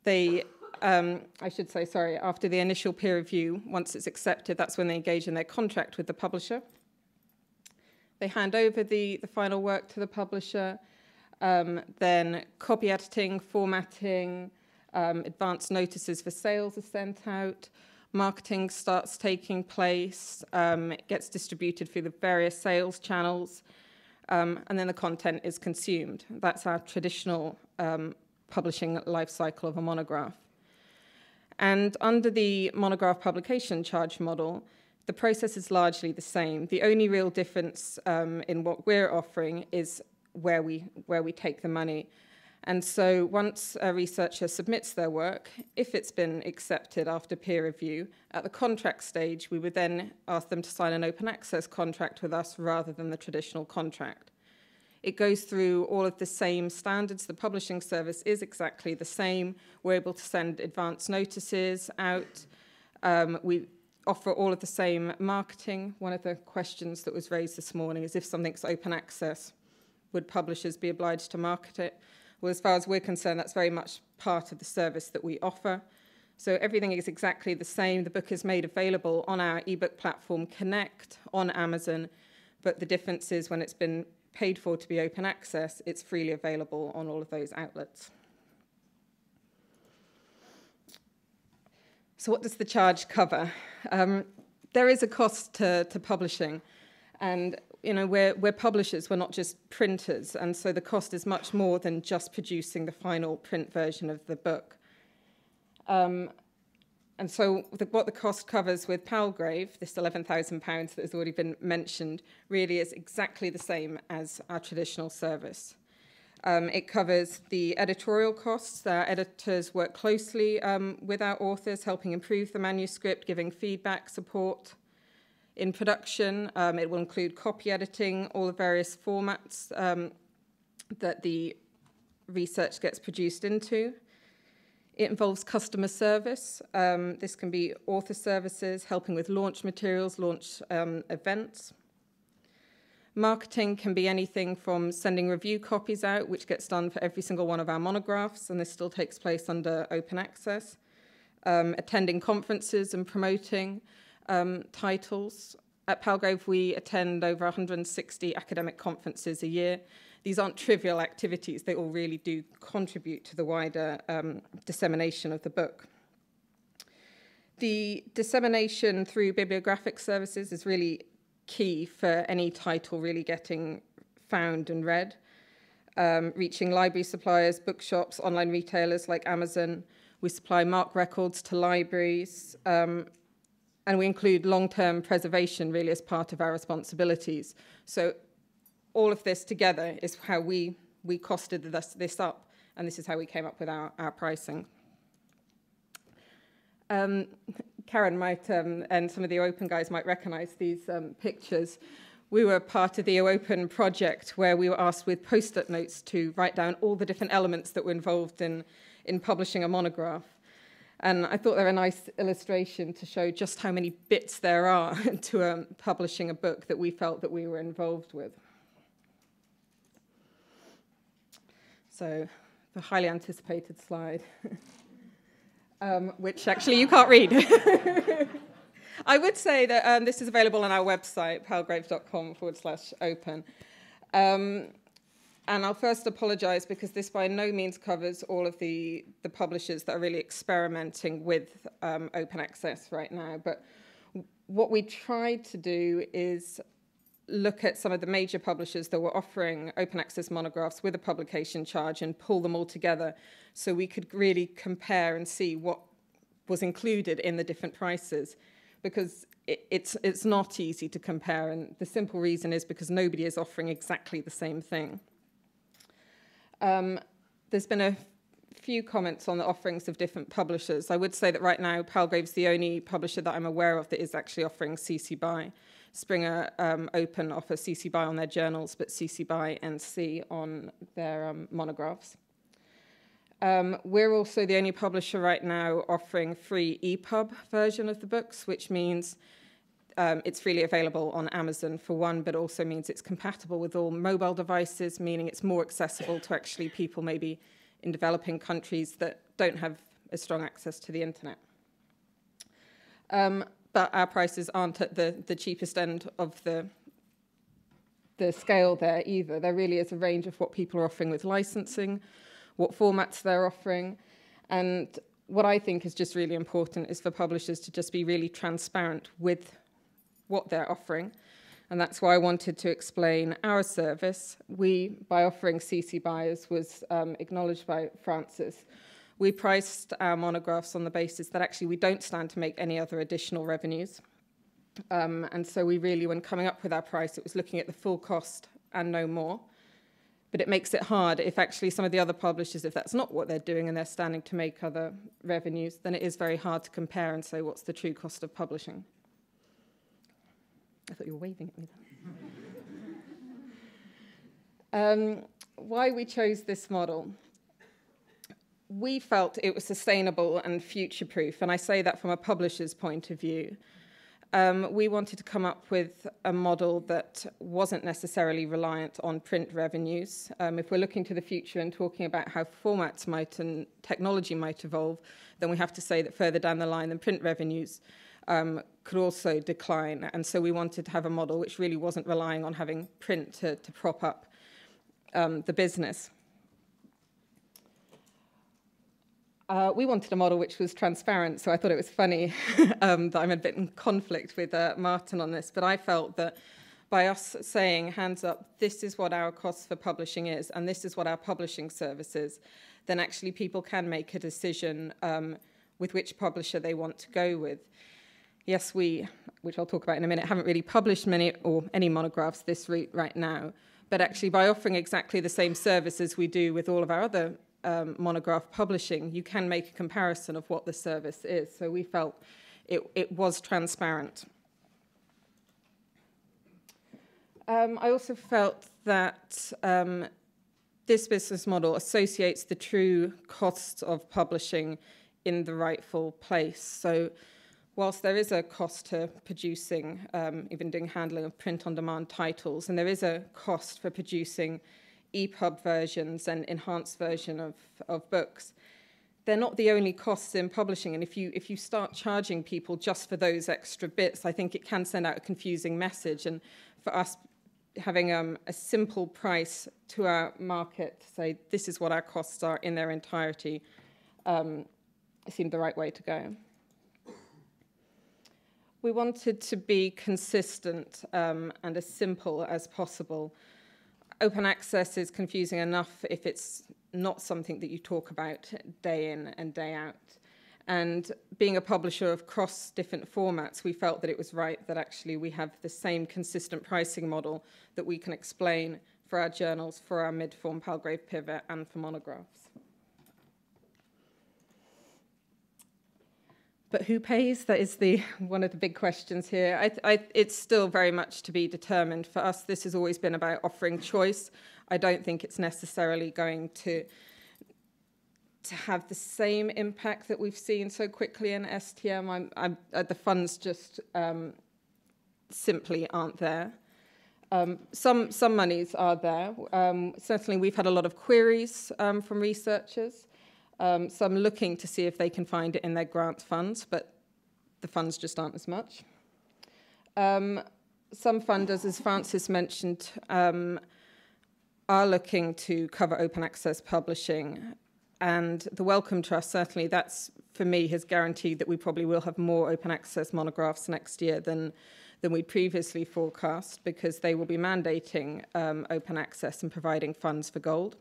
They, I should say, sorry, after the initial peer review, once it's accepted, that's when they engage in their contract with the publisher. They hand over the final work to the publisher, then copy editing, formatting, advance notices for sales are sent out, marketing starts taking place, it gets distributed through the various sales channels, and then the content is consumed. That's our traditional publishing life cycle of a monograph. And under the monograph publication charge model, the process is largely the same. The only real difference in what we're offering is where we take the money. And so once a researcher submits their work, if it's been accepted after peer review, at the contract stage, we would then ask them to sign an open access contract with us rather than the traditional contract. It goes through all of the same standards. The publishing service is exactly the same. We're able to send advance notices out. We offer all of the same marketing. One of the questions that was raised this morning is if something's open access, would publishers be obliged to market it? Well, as far as we're concerned, that's very much part of the service that we offer. So everything is exactly the same. The book is made available on our ebook platform Connect on Amazon, but the difference is when it's been paid for to be open access, it's freely available on all of those outlets. So what does the charge cover? There is a cost to publishing, and you know, we're publishers, we're not just printers, and so the cost is much more than just producing the final print version of the book. And so what the cost covers with Palgrave, this £11,000 that has already been mentioned, really is exactly the same as our traditional service. It covers the editorial costs. Our editors work closely with our authors, helping improve the manuscript, giving feedback, support. In production, it will include copy editing, all the various formats that the research gets produced into. It involves customer service. This can be author services, helping with launch materials, launch events. Marketing can be anything from sending review copies out, which gets done for every single one of our monographs, and this still takes place under open access, attending conferences and promoting titles. At Palgrave, we attend over 160 academic conferences a year. These aren't trivial activities. They all really do contribute to the wider dissemination of the book. The dissemination through bibliographic services is really key for any title really getting found and read, reaching library suppliers, bookshops, online retailers like Amazon. We supply MARC records to libraries, and we include long-term preservation really as part of our responsibilities. So all of this together is how we costed this up, and this is how we came up with our pricing. Karen might, and some of the Open guys might recognize these pictures. We were part of the Open project where we were asked with post-it notes to write down all the different elements that were involved in publishing a monograph. And I thought they're a nice illustration to show just how many bits there are to publishing a book that we felt that we were involved with. So the highly anticipated slide. Which actually you can't read. I would say that this is available on our website, palgrave.com/open. And I'll first apologise because this by no means covers all of the publishers that are really experimenting with open access right now. But what we tried to do is look at some of the major publishers that were offering open access monographs with a publication charge and pull them all together so we could really compare and see what was included in the different prices, because it's not easy to compare, and the simple reason is because nobody is offering exactly the same thing. There's been a few comments on the offerings of different publishers. I would say that right now Palgrave's the only publisher that I'm aware of that is actually offering CC BY. Springer, Open offer CC BY on their journals, but CC BY NC on their monographs. We're also the only publisher right now offering free EPUB version of the books, which means it's freely available on Amazon for one, but also means it's compatible with all mobile devices, meaning it's more accessible to actually people maybe in developing countries that don't have as strong access to the internet. But our prices aren't at the cheapest end of the scale there either. There really is a range of what people are offering with licensing, what formats they're offering. And what I think is just really important is for publishers to just be really transparent with what they're offering. And that's why I wanted to explain our service. We, by offering CC BY, as was acknowledged by Frances, we priced our monographs on the basis that actually we don't stand to make any other additional revenues. And so we really, when coming up with our price, it was looking at the full cost and no more. But it makes it hard if actually some of the other publishers, if that's not what they're doing and they're standing to make other revenues, then it is very hard to compare and say what's the true cost of publishing. I thought you were waving at me then. Why we chose this model. We felt it was sustainable and future-proof, and I say that from a publisher's point of view. We wanted to come up with a model that wasn't necessarily reliant on print revenues. If we're looking to the future and talking about how formats might and technology might evolve, then we have to say that further down the line than print revenues could also decline. And so we wanted to have a model which really wasn't relying on having print to prop up the business. We wanted a model which was transparent, so I thought it was funny that I'm a bit in conflict with Martin on this, but I felt that by us saying, hands up, this is what our cost for publishing is, and this is what our publishing service is, then actually people can make a decision with which publisher they want to go with. Yes, we, which I'll talk about in a minute, haven't really published many or any monographs this route right now, but actually by offering exactly the same service as we do with all of our other monograph publishing, you can make a comparison of what the service is. So we felt it was transparent. I also felt that this business model associates the true costs of publishing in the rightful place. So whilst there is a cost to producing, even doing handling of print-on-demand titles, and there is a cost for producing EPUB versions and enhanced version of books, they're not the only costs in publishing. And if you start charging people just for those extra bits, I think it can send out a confusing message. And for us, having a simple price to our market, say this is what our costs are in their entirety, seemed the right way to go. We wanted to be consistent and as simple as possible. Open access is confusing enough if it's not something that you talk about day in and day out. And being a publisher across different formats, we felt that it was right that actually we have the same consistent pricing model that we can explain for our journals, for our mid-form Palgrave Pivot, and for monographs. But who pays? That is one of the big questions here. It's still very much to be determined. For us, this has always been about offering choice. I don't think it's necessarily going to have the same impact that we've seen so quickly in STM. The funds just simply aren't there. Some monies are there. Certainly, we've had a lot of queries from researchers. Some looking to see if they can find it in their grant funds, but the funds just aren't as much. Some funders, as Frances mentioned, are looking to cover open access publishing. And the Wellcome Trust, certainly, that's, for me, has guaranteed that we probably will have more open access monographs next year than we'd previously forecast, because they will be mandating open access and providing funds for gold.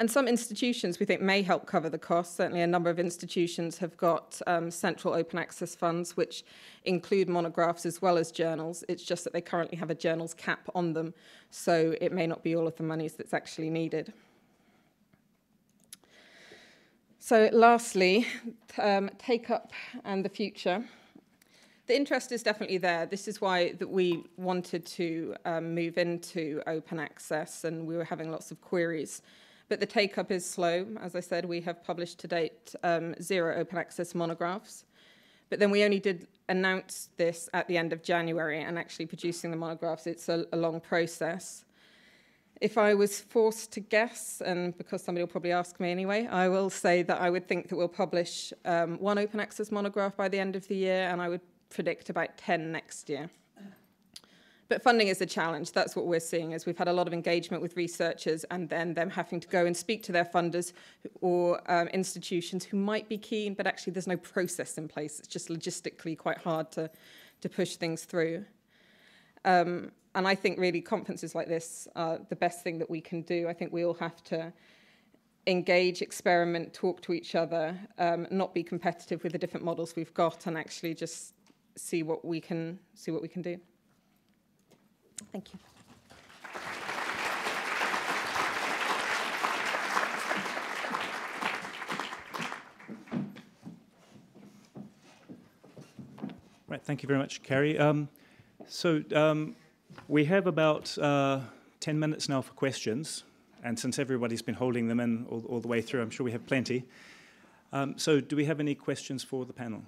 And some institutions we think may help cover the cost. Certainly a number of institutions have got central open access funds, which include monographs as well as journals. It's just that they currently have a journals cap on them, so it may not be all of the monies that's actually needed. So lastly, take up and the future. The interest is definitely there. This is why that we wanted to move into open access, and we were having lots of queries. But the take-up is slow. As I said, we have published to date 0 open access monographs. But then we only did announce this at the end of January, and actually producing the monographs, it's a long process. If I was forced to guess, and because somebody will probably ask me anyway, I will say that I would think that we'll publish 1 open access monograph by the end of the year, and I would predict about 10 next year. But funding is a challenge. That's what we're seeing, is we've had a lot of engagement with researchers and then them having to go and speak to their funders or institutions who might be keen, but actually there's no process in place. It's just logistically quite hard to push things through. And I think really conferences like this are the best thing that we can do. I think we all have to engage, experiment, talk to each other, not be competitive with the different models we've got, and actually just see what we can do. Thank you. Right, thank you very much, Carrie. We have about 10 minutes now for questions, and since everybody's been holding them in all the way through, I'm sure we have plenty. So do we have any questions for the panel?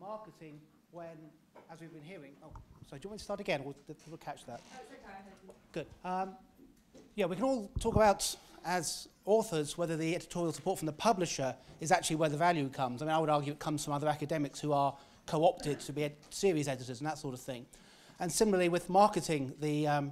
Marketing when, as we've been hearing, oh, so do you want me to start again? We'll catch that. That's okay. Good. Yeah, we can all talk about, as authors, whether the editorial support from the publisher is actually where the value comes. I mean, I would argue it comes from other academics who are co-opted to be series editors and that sort of thing. And similarly with marketing, the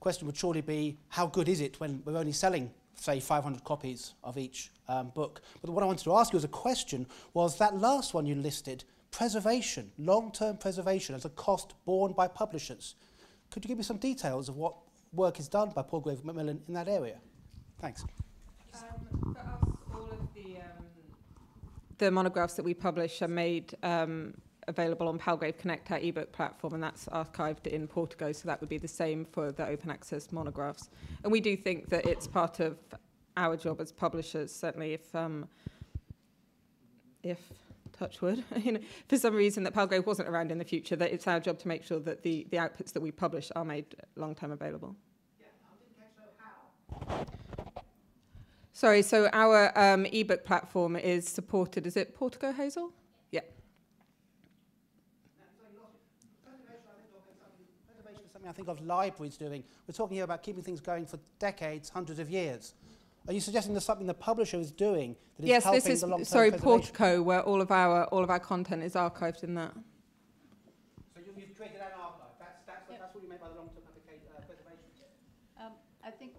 question would surely be, how good is it when we're only selling, say, 500 copies of each book? But what I wanted to ask you as a question was that last one you listed, preservation, long-term preservation as a cost borne by publishers. Could you give me some details of what work is done by Palgrave Macmillan in that area? Thanks. For us, all of the monographs that we publish are made available on Palgrave Connect, our ebook platform, and that's archived in Portico, so that would be the same for the open access monographs. And we do think that it's part of our job as publishers, certainly if touch wood, you know, for some reason that Palgrave wasn't around in the future, that it's our job to make sure that the outputs that we publish are made long-term available. Yeah, I didn't catch that. How? Sorry, so our ebook platform is supported, is it Portico, Hazel? Yeah. Preservation is something I think of libraries doing. We're talking here about keeping things going for decades, hundreds of years. Are you suggesting there's something the publisher is doing that is helping the long-term preservation? Yes, this is, sorry, Portico, where all of our content is archived in that. So you've created an archive. That's, yep. That's what you meant by the long-term preservation. I think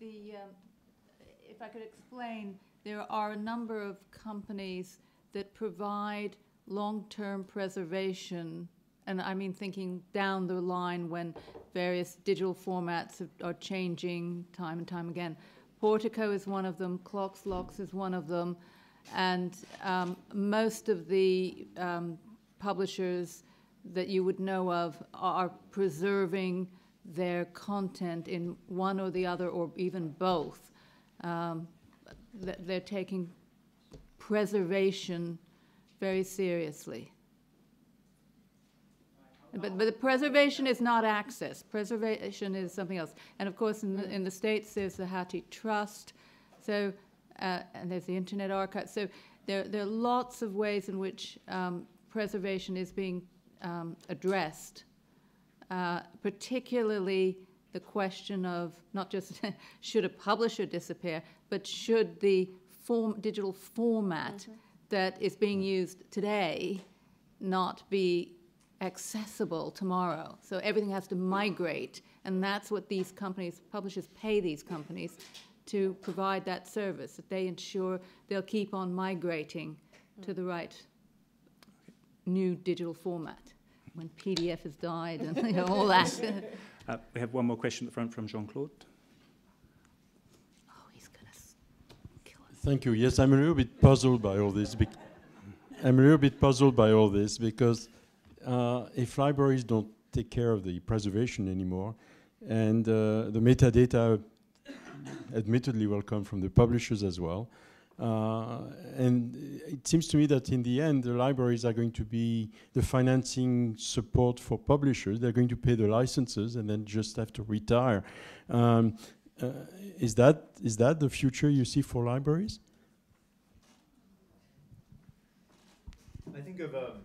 if I could explain, there are a number of companies that provide long-term preservation, and I mean thinking down the line when various digital formats are changing time and time again. Portico is one of them, Clocks Locks is one of them, and most of the publishers that you would know of are preserving their content in one or the other, or even both. They're taking preservation very seriously. But the preservation is not access. Preservation is something else. And of course, in the States, there's the Hattie Trust, so and there's the Internet Archive. So there are lots of ways in which preservation is being addressed, particularly the question of not just should a publisher disappear, but should the digital format that is being used today not be accessible tomorrow. So everything has to migrate, and that's what these companies, publishers pay these companies to provide that service, that they ensure they'll keep on migrating to the right new digital format when PDF has died and you know, all that. We have one more question at the front from Jean-Claude. Thank you. Yes, I'm a little bit puzzled by all this. Because if libraries don't take care of the preservation anymore, and the metadata admittedly will come from the publishers as well, and it seems to me that in the end the libraries are going to be the financing support for publishers. They're going to pay the licenses and then just have to retire. Is that the future you see for libraries? I think of and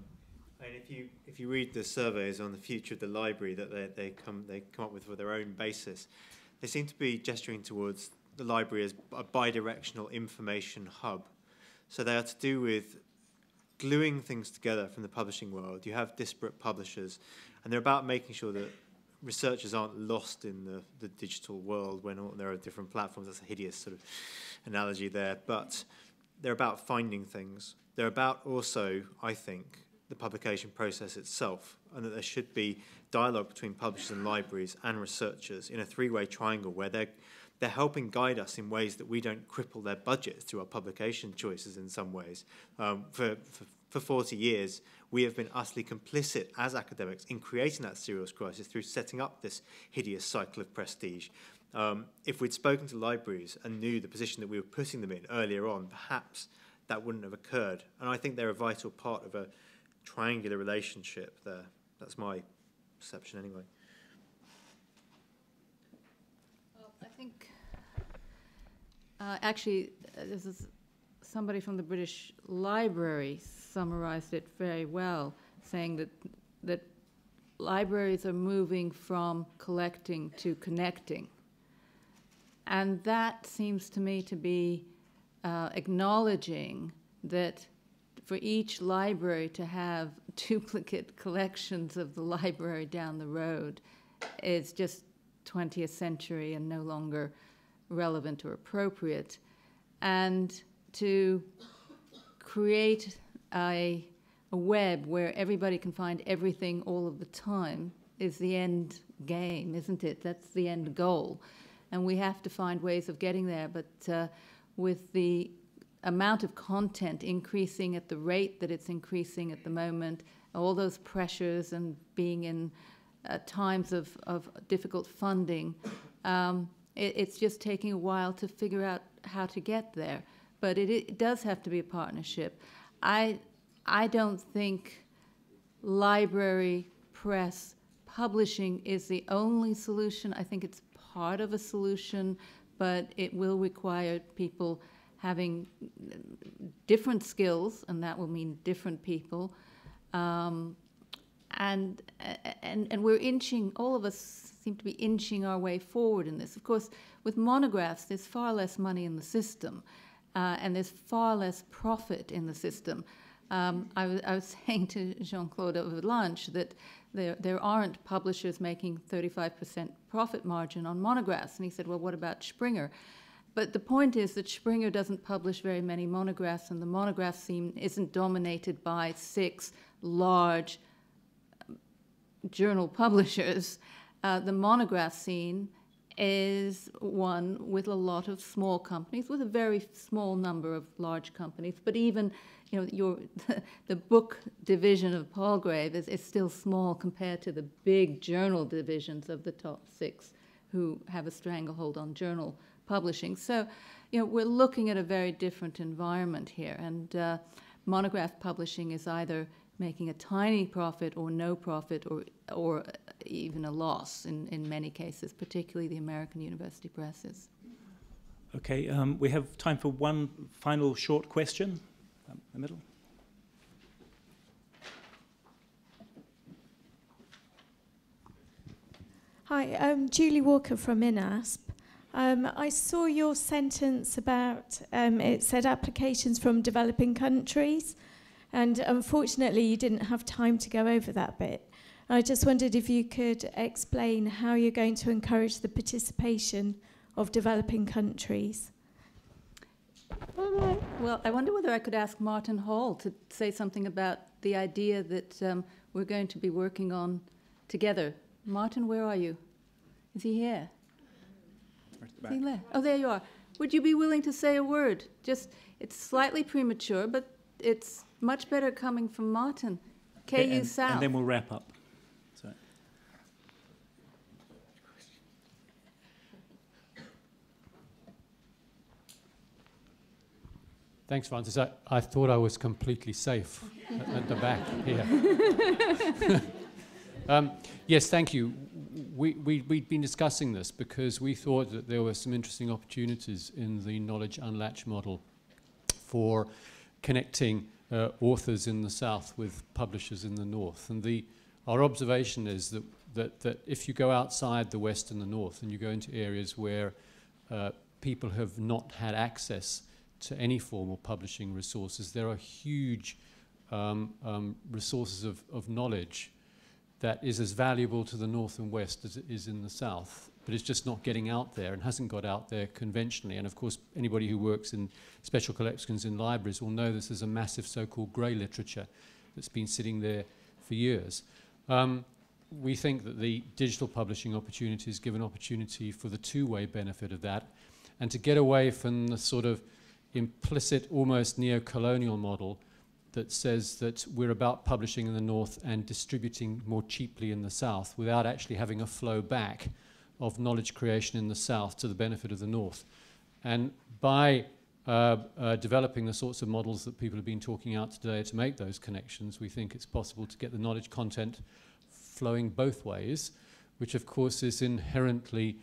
if you read the surveys on the future of the library that they come up with for their own basis, they seem to be gesturing towards the library as a bi-directional information hub. So they are to do with gluing things together from the publishing world. You have disparate publishers, and they're about making sure that researchers aren't lost in the digital world when there are different platforms. That's a hideous sort of analogy there. But they're about finding things. They're about also, I think, the publication process itself, and that there should be dialogue between publishers and libraries and researchers in a three-way triangle where they're helping guide us in ways that we don't cripple their budgets through our publication choices in some ways. For 40 years, we have been utterly complicit as academics in creating that serious crisis through setting up this hideous cycle of prestige. If we'd spoken to libraries and knew the position that we were putting them in earlier on, perhaps that wouldn't have occurred. And I think they're a vital part of a triangular relationship there. That's my perception anyway. Actually, this is somebody from the British Library summarized it very well, saying that libraries are moving from collecting to connecting. And that seems to me to be acknowledging that for each library to have duplicate collections of the library down the road is just 20th century and no longer relevant or appropriate, and to create a web where everybody can find everything all of the time is the end game, isn't it? That's the end goal, and we have to find ways of getting there, but with the amount of content increasing at the rate that it's increasing at the moment, all those pressures and being in times of difficult funding, it's just taking a while to figure out how to get there. But it does have to be a partnership. I don't think library, press, publishing is the only solution. I think it's part of a solution, but it will require people having different skills, and that will mean different people. And we're inching, all of us seem to be inching our way forward in this. Of course, with monographs, there's far less money in the system, and there's far less profit in the system. I was saying to Jean-Claude over lunch that there aren't publishers making 35% profit margin on monographs, and he said, well, what about Springer? But the point is that Springer doesn't publish very many monographs, and the monograph scene isn't dominated by 6 large journal publishers. The monograph scene is one with a lot of small companies, with a very small number of large companies. But even, you know, the book division of Palgrave is still small compared to the big journal divisions of the top 6, who have a stranglehold on journal publishing. So, you know, we're looking at a very different environment here, and monograph publishing is either making a tiny profit or no profit or even a loss in many cases, particularly the American university presses. Okay, we have time for one final short question. The middle. Hi, I'm Julie Walker from INASP. I saw your sentence about, it said applications from developing countries. And unfortunately, you didn't have time to go over that bit. I just wondered if you could explain how you're going to encourage the participation of developing countries. Well, I wonder whether I could ask Martin Hole to say something about the idea that we're going to be working on together. Martin, where are you? Is he here? Is he left? Oh, there you are. Would you be willing to say a word? Just, it's slightly premature, but it's much better coming from Martin. Okay, KU South. And then we'll wrap up. Sorry. Thanks, Frances. I thought I was completely safe at the back here. Yes, thank you. We'd been discussing this because we thought that there were some interesting opportunities in the Knowledge Unlatched model for connecting authors in the South with publishers in the North. And our observation is that if you go outside the West and the North and you go into areas where people have not had access to any form of publishing resources, there are huge resources of knowledge that is as valuable to the North and West as it is in the South, but it's just not getting out there and hasn't got out there conventionally. And of course, anybody who works in special collections in libraries will know this is a massive so-called grey literature that's been sitting there for years. We think that the digital publishing opportunities give an opportunity for the two-way benefit of that, and to get away from the sort of implicit, almost neo-colonial model that says that we're about publishing in the North and distributing more cheaply in the South without actually having a flow back of knowledge creation in the South to the benefit of the North. And by developing the sorts of models that people have been talking about today to make those connections, we think it's possible to get the knowledge content flowing both ways, which of course is inherently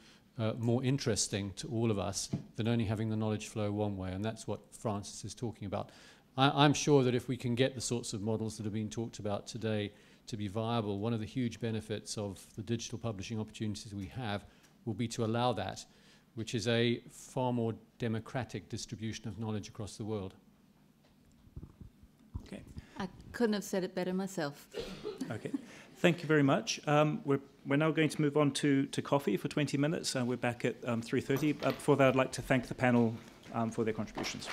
more interesting to all of us than only having the knowledge flow one way, and that's what Frances is talking about. I'm sure that if we can get the sorts of models that have been talked about today to be viable, one of the huge benefits of the digital publishing opportunities we have will be to allow that, which is a far more democratic distribution of knowledge across the world. Okay. I couldn't have said it better myself. Okay. Thank you very much. We're now going to move on to coffee for 20 minutes, and we're back at 3:30. Before that, I'd like to thank the panel for their contributions.